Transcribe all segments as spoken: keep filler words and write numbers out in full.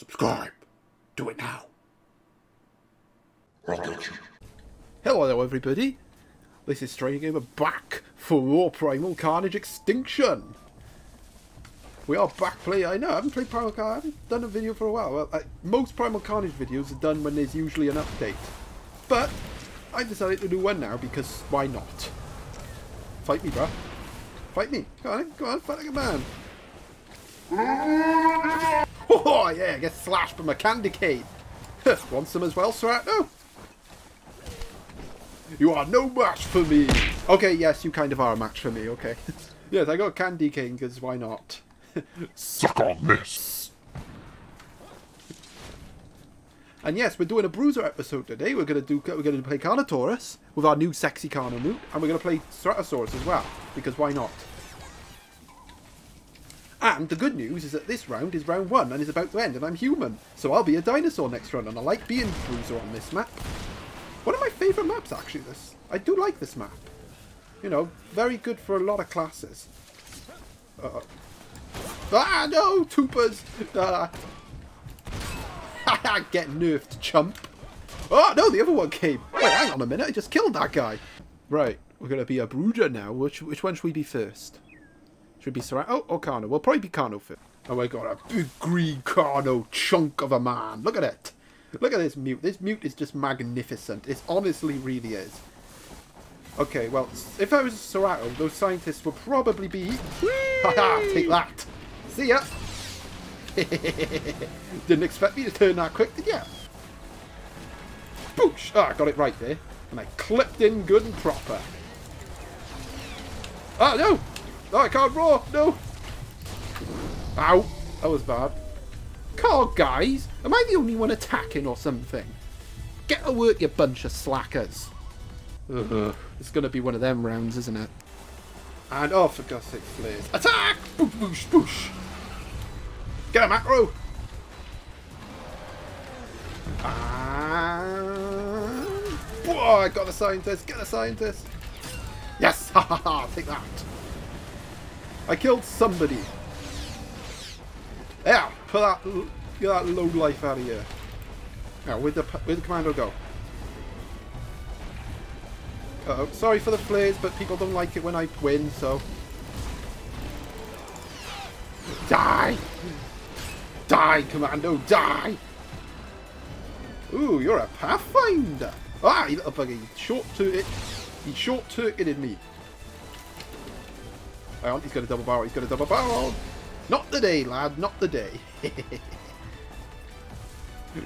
Subscribe. Do it now. I'll get you. Hello everybody. This is Stranger Gamer back for more Primal Carnage Extinction. We are back playing. I know I haven't played Primal Carnage. I haven't done a video for a while. Well, I, most Primal Carnage videos are done when there's usually an update. But I decided to do one now because why not? Fight me, bruh. Fight me. Come on, come on, fight like a man. Oh yeah, I get slashed by my candy cane. Want some as well, Cerato? You are no match for me. Okay, yes, you kind of are a match for me, okay. Yes, I got candy cane, because why not? Suck on this. And yes, we're doing a bruiser episode today. We're gonna do we're gonna play Carnotaurus with our new sexy Carno moot, and we're gonna play Ceratosaurus as well, because why not? And the good news is that this round is round one and is about to end, and I'm human. So I'll be a dinosaur next round, and I like being Bruiser on this map. One of my favourite maps, actually, this. I do like this map. You know, very good for a lot of classes. Uh-oh. Ah, no! Toopers! Ah. Get nerfed, chump. Oh, no, the other one came. Wait, hang on a minute. I just killed that guy. Right, we're going to be a Bruiser now. Which, which one should we be first? Should be Cerato or Carno. We'll probably be Carno first. Oh my god, a big green Carno chunk of a man. Look at it. Look at this mute. This mute is just magnificent. It honestly really is. Okay, well, if I was Cerato, those scientists would probably be... Haha, take that. See ya. Didn't expect me to turn that quick, did ya? Boosh. Ah, oh, I got it right there. And I clipped in good and proper. Ah, oh, no. Oh, I can't roar! No! Ow! That was bad. God, guys! Am I the only one attacking or something? Get to work, you bunch of slackers. Uh-huh. It's going to be one of them rounds, isn't it? And, oh, for God's sake, please. Attack! Boosh, boosh, boosh! Get a macro! And... Whoa, I got a scientist! Get a scientist! Yes! Ha ha ha! Take that! I killed somebody. Yeah, pull that, get that low life out of here. Now, where'd the, where'd the commando go? Uh-oh. Sorry for the flares, but people don't like it when I win, so... Die! Die, commando, die! Ooh, you're a pathfinder! Ah, you little bugger, you short-circuited, you short-circuited me. Hang on, he's got a double barrel, he's got a double barrel. Not the day, lad, not the day.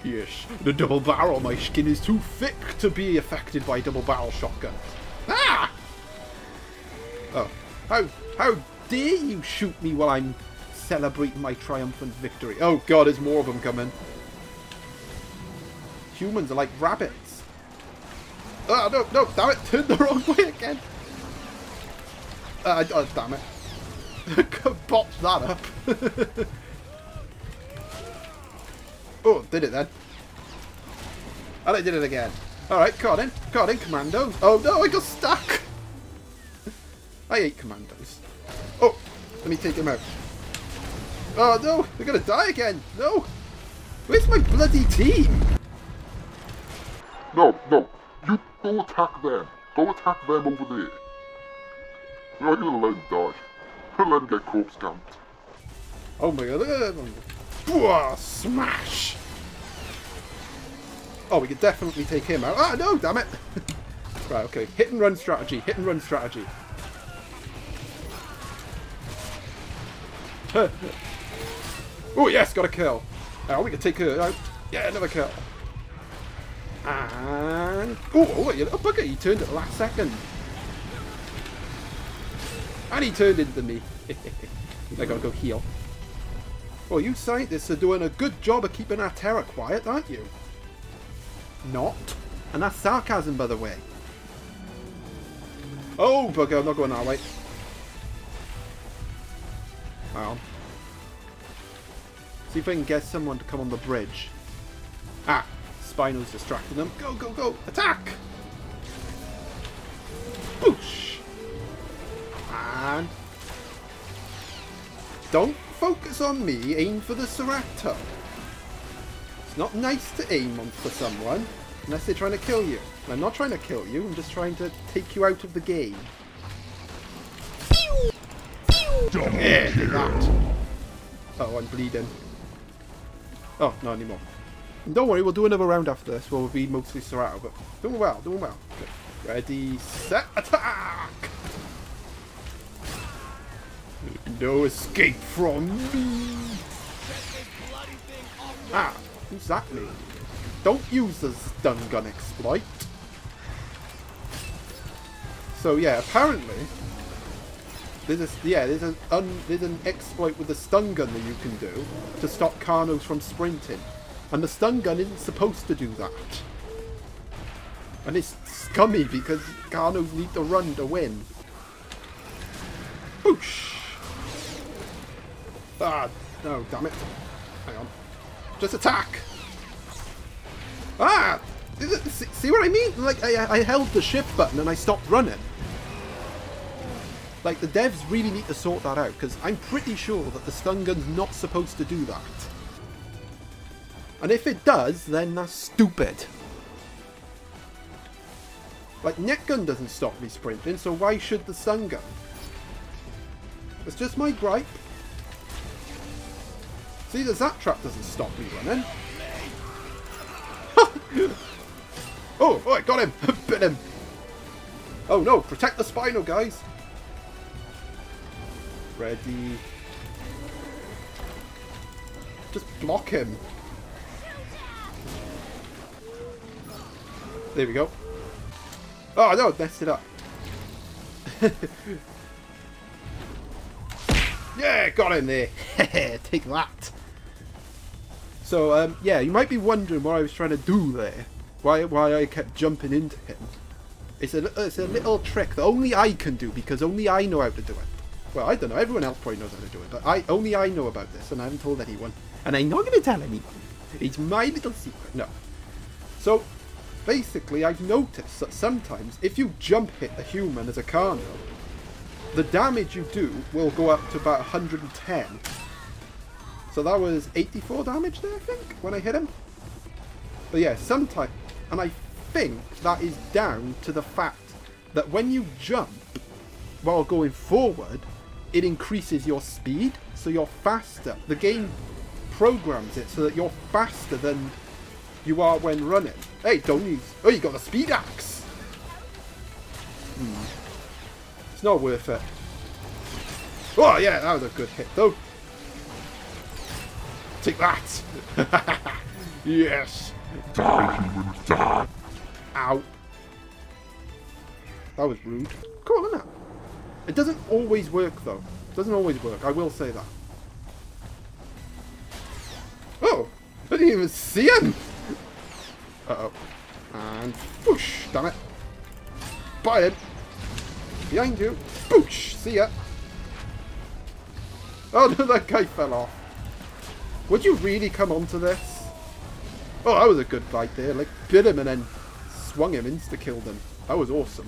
Yes, the double barrel, my skin is too thick to be affected by double barrel shotguns. Ah! Oh, how, how dare you shoot me while I'm celebrating my triumphant victory. Oh god, there's more of them coming. Humans are like rabbits. Ah, oh, no, no, damn it, turned the wrong way again. Uh, oh, damn it. Bopped that up. Oh, did it then. And I did it again. Alright, caught in. Caught in, commandos. Oh no, I got stuck. I hate commandos. Oh, let me take him out. Oh no, they're going to die again. No. Where's my bloody team? No, no. You go attack them. Go attack them over there. I'm gonna let him die. I'm gonna let him get corpse dumped. Oh my god, look at that. Whoa, smash! Oh, we could definitely take him out. Ah, no, damn it! Right, okay. Hit and run strategy. Hit and run strategy. Oh, yes, got a kill. Oh, we could take her out. Yeah, another kill. And. Oh, oh, you little bugger. He turned at the last second. And he turned into me. I gotta go heal. Well, you scientists are doing a good job of keeping our terror quiet, aren't you? Not. And that's sarcasm, by the way. Oh, bugger, I'm not going that way. Hang on. See if I can get someone to come on the bridge. Ah, Spino's distracting them. Go, go, go! Attack! Boosh! And don't focus on me, aim for the Cerato. It's not nice to aim on for someone unless they're trying to kill you. And I'm not trying to kill you, I'm just trying to take you out of the game. Don't yeah, do that. Oh, I'm bleeding. Oh, not anymore. And don't worry, we'll do another round after this where we'll be mostly Cerato, but doing well, doing well. Good. Ready, set, attack! No escape from me! Ah, exactly. Don't use the stun gun exploit. So yeah, apparently there's a, yeah there's an un, there's an exploit with the stun gun that you can do to stop Carnos from sprinting, and the stun gun isn't supposed to do that. And it's scummy because Carnos need to run to win. Boosh! Ah, no, damn it! Hang on, just attack! Ah! See what I mean? Like, I, I held the shift button and I stopped running. Like, the devs really need to sort that out, because I'm pretty sure that the stun gun's not supposed to do that. And if it does, then that's stupid. Like, net gun doesn't stop me sprinting, so why should the stun gun? It's just my gripe. See, the zap trap doesn't stop me running. Oh, oh, I got him! Bit him! Oh no, protect the spinal, guys! Ready... Just block him! There we go. Oh no, I messed it up! Yeah, got him there! Take that! So, um, yeah, you might be wondering what I was trying to do there. Why, why I kept jumping into him. It's a, it's a little trick that only I can do, because only I know how to do it. Well, I don't know. Everyone else probably knows how to do it, but I only I know about this, and I haven't told anyone. And I'm not going to tell anyone. It's my little secret. No. So, basically, I've noticed that sometimes, if you jump hit a human as a Carno, the damage you do will go up to about one hundred and ten. So that was eighty-four damage there, I think, when I hit him. But yeah, sometimes... And I think that is down to the fact that when you jump while going forward, it increases your speed, so you're faster. The game programs it so that you're faster than you are when running. Hey, don't use... Oh, you got the speed axe! Hmm. It's not worth it. Oh, yeah, that was a good hit, though. Take that! Yes! Die! Ow! That was rude. Come on, now. It doesn't always work, though. It doesn't always work, I will say that. Oh! I didn't even see him! Uh-oh. And... Boosh! Damn it! Buy him! Behind you! Boosh! See ya! Oh, no, that guy fell off. Would you really come onto this? Oh, that was a good fight there. Like, bit him and then swung him, insta-killed him. That was awesome.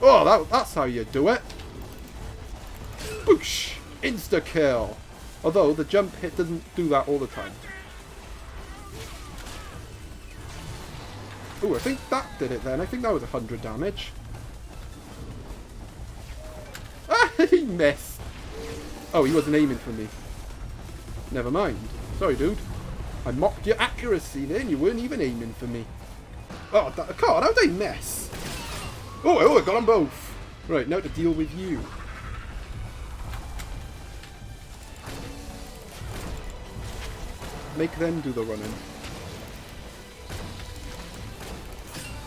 Oh, that, that's how you do it. Boosh! Insta-kill. Although, the jump hit doesn't do that all the time. Oh, I think that did it then. I think that was one hundred damage. Ah, he missed. Oh, he wasn't aiming for me. Never mind. Sorry, dude. I mocked your accuracy there and you weren't even aiming for me. Oh, that card, how'd I mess? Oh, oh, I got them both. Right, now to deal with you. Make them do the running.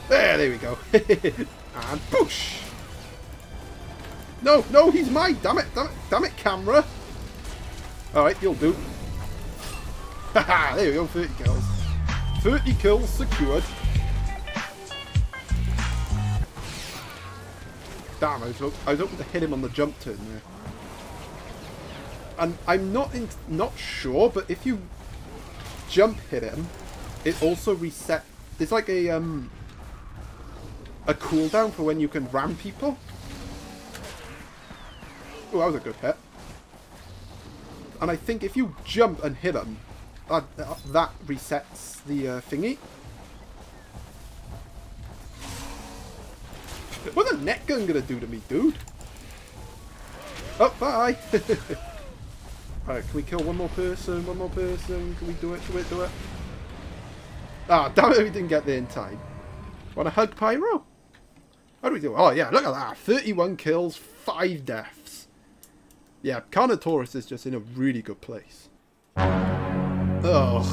There, there we go. And boosh! No, no, he's mine! Damn it, damn it, damn it, camera! Alright, you'll do. Haha, there we go, thirty kills. thirty kills secured. Damn, I was, I was hoping to hit him on the jump turn there. And I'm not in, not sure, but if you jump hit him, it also resets. It's like a um a cooldown for when you can ram people. Oh, that was a good hit. And I think if you jump and hit him, Uh, that resets the uh, thingy. What's a net gun gonna do to me, dude? Oh, bye! Alright, can we kill one more person? One more person? Can we do it? Do it? Do it? Ah, damn it, we didn't get there in time. Want to hug Pyro? How do we do it? Oh, yeah, look at that. thirty-one kills, five deaths. Yeah, Carnotaurus is just in a really good place. Ugh.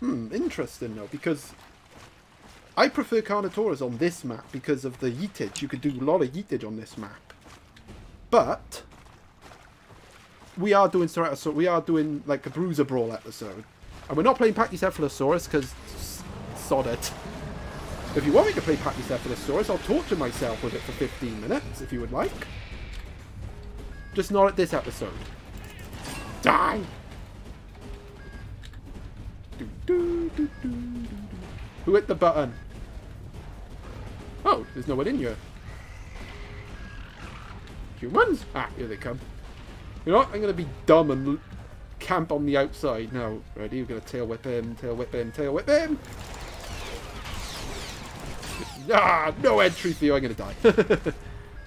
Hmm, interesting though, because I prefer Carnotaurus on this map because of the yeetage. You could do a lot of yeetage on this map. But we are doing Ceratosaurus, we are doing like a Bruiser Brawl episode. And we're not playing Pachycephalosaurus because sod it. If you want me to play Pachycephalosaurus, I'll torture myself with it for fifteen minutes if you would like. Just not at this episode. Die! Do, do, do, do, do. Who hit the button? Oh, there's no one in here. Humans? Ah, here they come. You know what? I'm going to be dumb and camp on the outside. Now, ready? We're going to tail whip him, tail whip him, tail whip him. Ah, no entry for you. I'm going to die.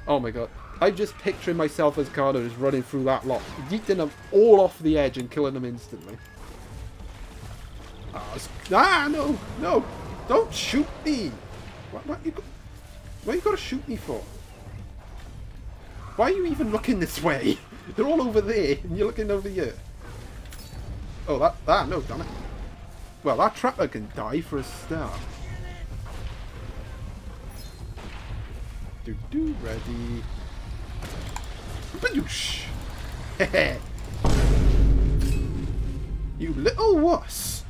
Oh my god. I'm just picturing myself as Carno just running through that lot, yeeting them all off the edge and killing them instantly. Oh, ah, no, no, don't shoot me. What, what, you go, what are you going to shoot me for? Why are you even looking this way? They're all over there, and you're looking over here. Oh, that, ah, no, damn it. Well, that trapper can die for a start. Do-do, ready. Badoosh. Heh. You little wuss.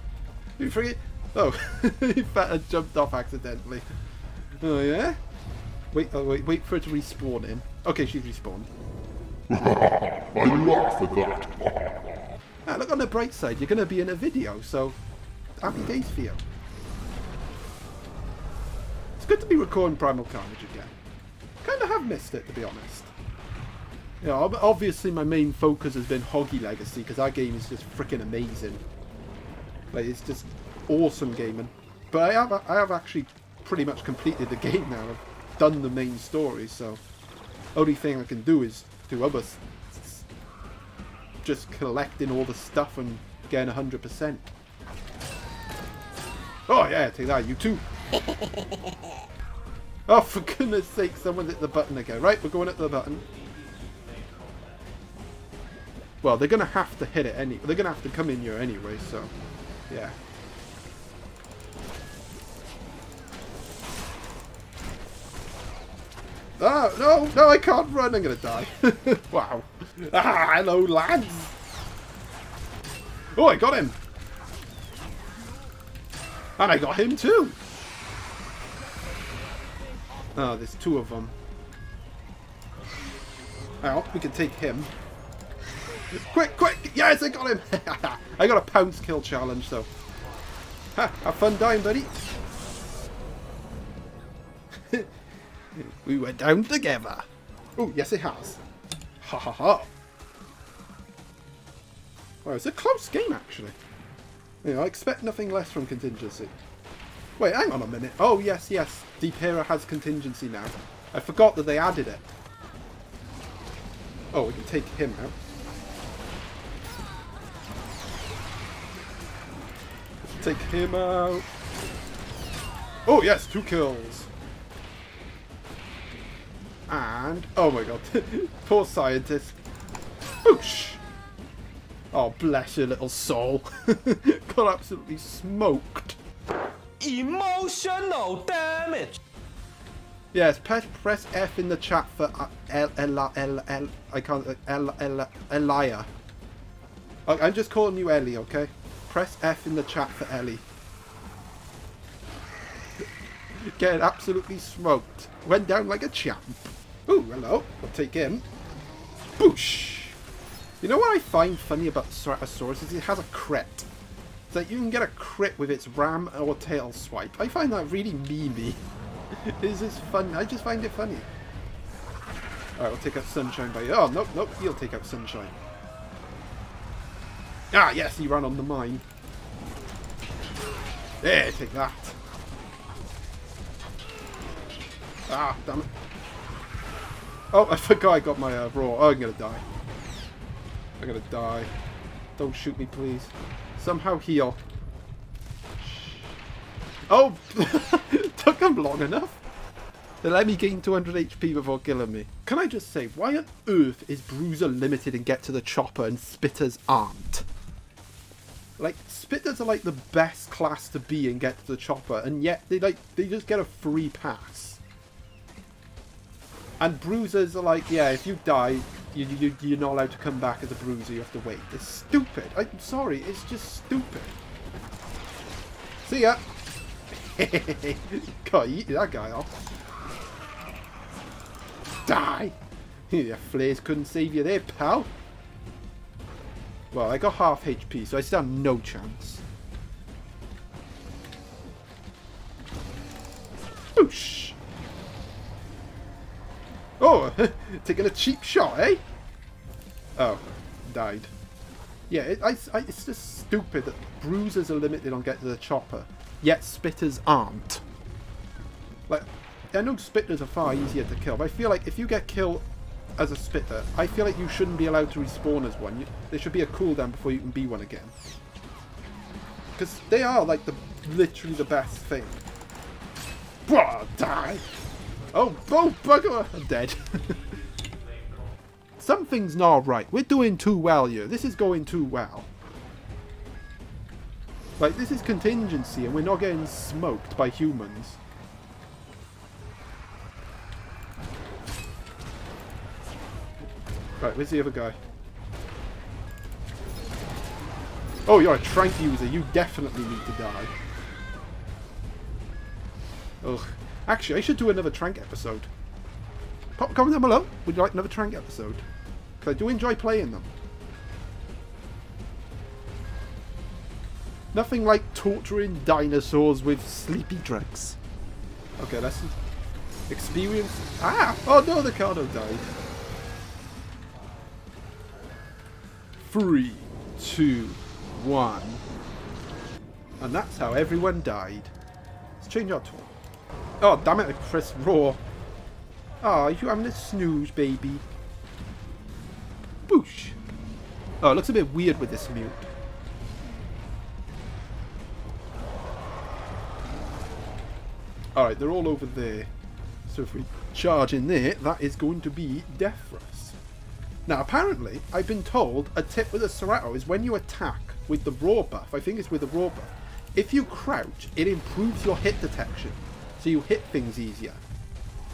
You forget? Oh, he better jumped off accidentally. Oh yeah. Wait, oh wait, wait for it to respawn in. Okay, she's respawned. I laugh at that. Ah, look on the bright side. You're gonna be in a video, so happy days for you. It's good to be recording Primal Carnage again. Kind of have missed it, to be honest. Yeah, you know, obviously my main focus has been Hoggy Legacy because that game is just freaking amazing. Like, it's just awesome gaming. But I have I have actually pretty much completed the game now. I've done the main story, so only thing I can do is do other just collecting all the stuff and getting one hundred percent. Oh yeah, take that, you too. Oh, for goodness sake, someone hit the button again. Right, we're going at the button. Well, they're going to have to hit it anyway. They're going to have to come in here anyway, so... yeah. Oh, no, no, I can't run. I'm going to die. Wow. Ah, hello, lads. Oh, I got him. And I got him, too. Oh, there's two of them. I hope we can take him. Quick, quick! Yes, I got him! I got a pounce kill challenge, so... ha! Have fun dying, buddy! We went down together! Oh, yes it has! Ha ha ha! Well, it's a close game, actually. You know, I expect nothing less from Contingency. Wait, hang on a minute. Oh, yes, yes. Deep Hero has Contingency now. I forgot that they added it. Oh, we can take him out. Take him out. Oh, yes, two kills. And, oh my god, poor scientist. Boosh! Oh, bless your little soul. Got absolutely smoked. Emotional damage. Yes, press, press F in the chat for uh, L, L, L, L, I can't, L, L, Elia. I'm just calling you Ellie, okay? Press F in the chat for Ellie. Getting absolutely smoked. Went down like a champ. Ooh, hello. I'll take him. Boosh! You know what I find funny about Ceratosaurus is it has a crit. that you can get a crit with its ram or tail swipe. I find that really memey. It's just fun. I just find it funny. Alright, we'll take out Sunshine by you. Oh, nope, nope. He'll take out Sunshine. Ah, yes, he ran on the mine. There, take that. Ah, damn it. Oh, I forgot I got my uh, roar. Oh, I'm going to die. I'm going to die. Don't shoot me, please. Somehow heal. Oh! Took him long enough. They let me gain two hundred H P before killing me. Can I just say, why on earth is Bruiser limited and Get to the Chopper and Spitters aren't? Like, Spitters are like the best class to be and Get to the Chopper, and yet they like they just get a free pass. And Bruisers are like, yeah, if you die, you, you, you're not allowed to come back as a Bruiser, you have to wait. It's stupid. I'm sorry, it's just stupid. See ya. God, you eat that guy off. Die! Your flares couldn't save you there, pal. Well, I got half H P, so I still have no chance. Boosh! Oh, taking a cheap shot, eh? Oh, died. Yeah, it, I, I, it's just stupid that Bruisers are limited on Get to the Chopper, yet Spitters aren't. Like, I know Spitters are far easier to kill, but I feel like if you get killed as a Spitter, I feel like you shouldn't be allowed to respawn as one. You, there should be a cooldown before you can be one again. Because they are, like, the literally the best thing. Bruh, die! Oh, oh, bugger! I'm dead. Something's not right. We're doing too well here. This is going too well. Like, this is contingency, and we're not getting smoked by humans. Right, where's the other guy? Oh, you're a Trank user. You definitely need to die. Ugh. Actually, I should do another Trank episode. Pop a comment down below. Would you like another Trank episode? Because I do enjoy playing them. Nothing like torturing dinosaurs with sleepy Tranks. Okay, let's experience. Ah! Oh no, the Carno died. Three, two, one. And that's how everyone died. Let's change our tool. Oh, damn it, I pressed roar. Oh, you having a snooze, baby. Boosh. Oh, it looks a bit weird with this mute. Alright, they're all over there. So if we charge in there, that is going to be death for us. Now, apparently, I've been told a tip with a Cerato is when you attack with the raw buff, I think it's with the raw buff, if you crouch, it improves your hit detection, so you hit things easier.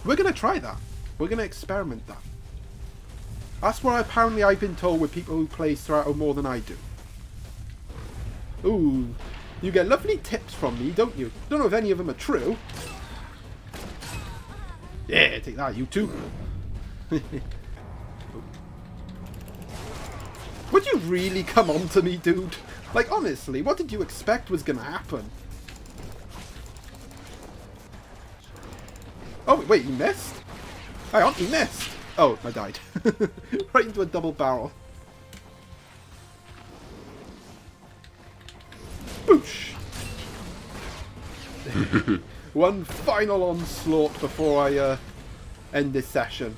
We're going to try that. We're going to experiment that. That's what apparently I've been told with people who play Cerato more than I do. Ooh, you get lovely tips from me, don't you? Don't know if any of them are true. Yeah, take that, you two. Would you really come on to me, dude? Like, honestly, what did you expect was going to happen? Oh, wait, he missed? Hang on, he missed! Oh, I died. Right into a double barrel. Boosh! One final onslaught before I uh, end this session.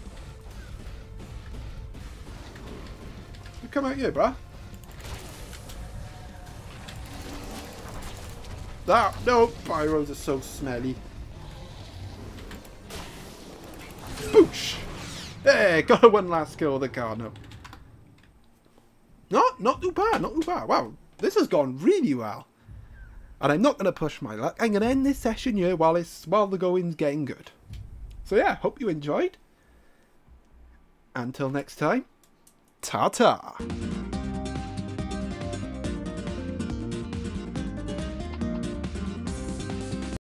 Come out here, bruh. Ah, no, pyros are so smelly. Boosh! Hey, got one last kill of the Carno. No, not too bad, not too bad. Wow, this has gone really well. And I'm not going to push my luck. I'm going to end this session here while, it's, while the going's getting good. So yeah, hope you enjoyed. Until next time. Ta-ta!